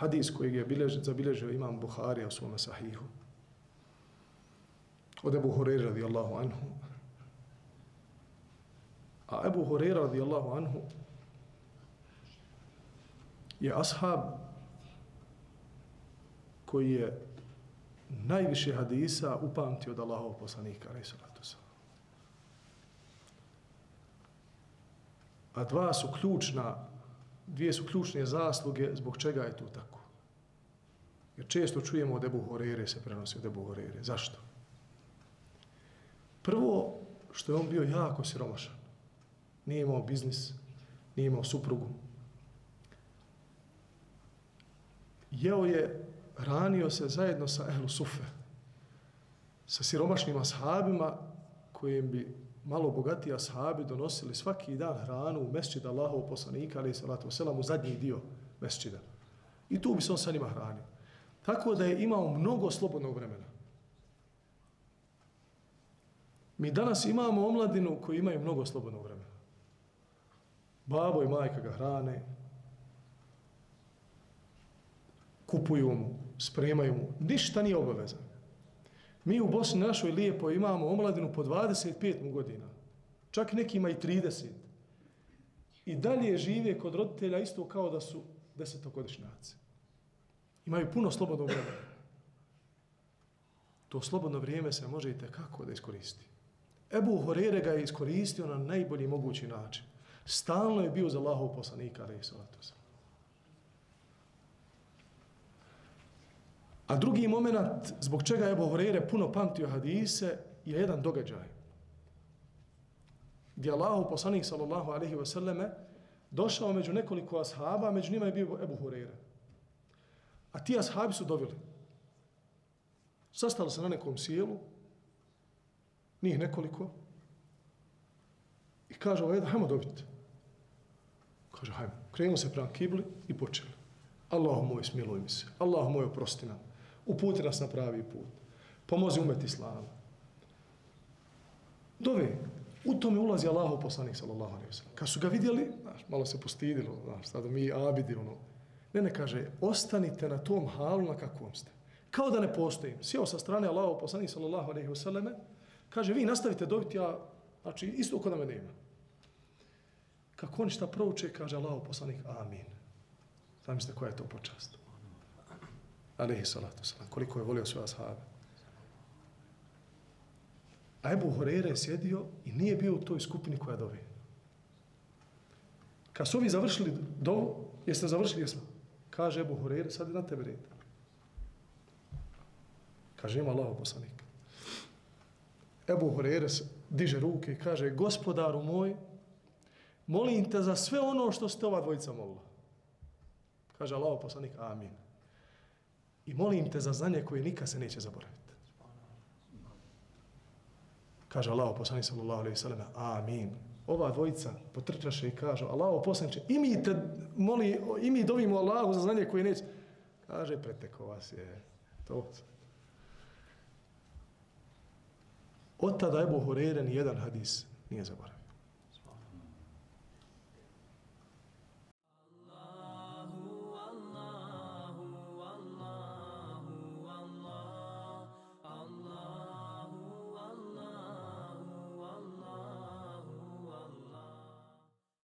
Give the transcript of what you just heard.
hadis koji je zabilježio imam Bukhari u svome sahihu od Ebu Hurejre radijallahu anhu. A Ebu Hurejre radijallahu anhu je ashab koji je najviše hadisa upamtio od Allahovog poslanika, alejhi salatu vesselam. A dvije su ključne zasluge zbog čega je to tako. Jer često čujemo od Ebu Hurejre, se prenosi od Ebu Hurejre. Zašto? Prvo, što je on bio jako siromašan. Nije imao biznis, nije imao suprugu. Jeo je, ranio se zajedno sa Ehlu Sufe, sa siromašnim ashabima kojim bi malo bogatiji ashabi donosili svaki dan hranu u mesčid Allahov poslanika, alejhi salatu vesselam, u zadnji dio mesčida. I tu bi se on sa njima hranio. Tako da je imao mnogo slobodnog vremena. Mi danas imamo omladinu koji imaju mnogo slobodnog vremena. Babo i majka ga hrane, kupuju mu, spremaju mu, ništa nije obavezano. Mi u Bosni našoj lijepo imamo omladinu po 25 godina, čak nekima i 30. I dalje žive kod roditelja isto kao da su desetogodišnjaci. Imaju puno slobodnog vremena. To slobodno vrijeme se može i tekako da iskoristi. Ebu Hurejre ga je iskoristio na najbolji mogući način. Stalno je bio za Allahov poslanika, alejhi salatu vesselam. A drugi moment zbog čega je Ebu Hurejre puno pamtio hadise je jedan događaj. Gdje Allahov poslanik, sallallahu alejhi we selleme, došao među nekoliko ashaba, među njima je bio Ebu Hurejre. A ti ashabi su dovili. Sastali se na nekom sjelu, njih nekoliko, i kaže ovaj, hajmo dobiti. Kaže, hajmo. Krenuli se prema kibli i počeli. Allahu moj, smiluj mi se. Allahu moj, oprosti nam. Uputi nas na pravi put. Pomozi umet islama. Dove, u tome ulazi Allahov poslanik, sallallahu alejhi ve sellem. Kad su ga vidjeli, znaš, malo se postidilo, znaš, sada mi abidi, ono. Ne, kaže, ostanite na tom halu na kakvom ste. Kao da ne postojim. Sjeo sa strane Allahov poslanik, sallallahu alejhi ve selleme, kaže, vi nastavite dobiti, ja, znači, isto ko da me nema. Kako oni šta prouče, kaže Allahov poslanik, amin. Zamislite koja je to počast. Alejhi salatu vesselam, koliko je volio svoje ashabe. A Ebu Hurejre je sjedio i nije bio u toj skupini koja dovi. Kad su ovi završili dovu, jeste završili, jesmo. Kaže Ebu Hurejre, sad je na tebe red. Kaže, ima Allahov poslanik. Ebu Hurejre diže ruke i kaže, gospodaru moj, molim te za sve ono što ste ova dvojica molila. Kaže Allahov poslanik, amin. I molim te za znanje koje nikad se neće zaboraviti. Kaže Allahov poslanik, sallallahu alejhi ve sellem, amin. Ova dvojica potrčaše i kaže, Allahov poslaniče, i mi dovimo Allahu za znanje koje neće. Kaže, preteko vas je to. Od tada Ebu Hurejre ni jedan hadis nije zaboravio.